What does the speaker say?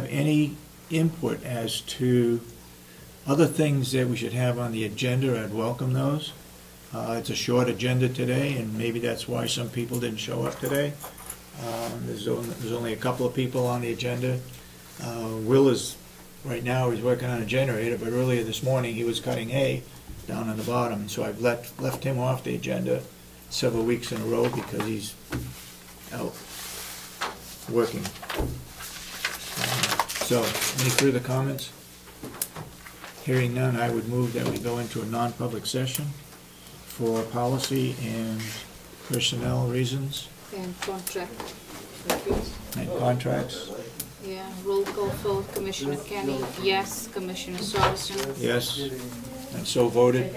have any input as to other things that we should have on the agenda, I'd welcome those. It's a short agenda today, and maybe that's why some people didn't show up today. There's only a couple of people on the agenda. Will is, right now, he's working on a generator, but earlier this morning he was cutting hay down on the bottom, so I've left him off the agenda several weeks in a row because he's out working. So, any further comments? Hearing none, I would move that we go into a non-public session for policy and personnel reasons. And contract reviews. And contracts. Yeah, roll call vote. Commissioner Kenney, yes. Commissioner Sorensen, yes. And so voted.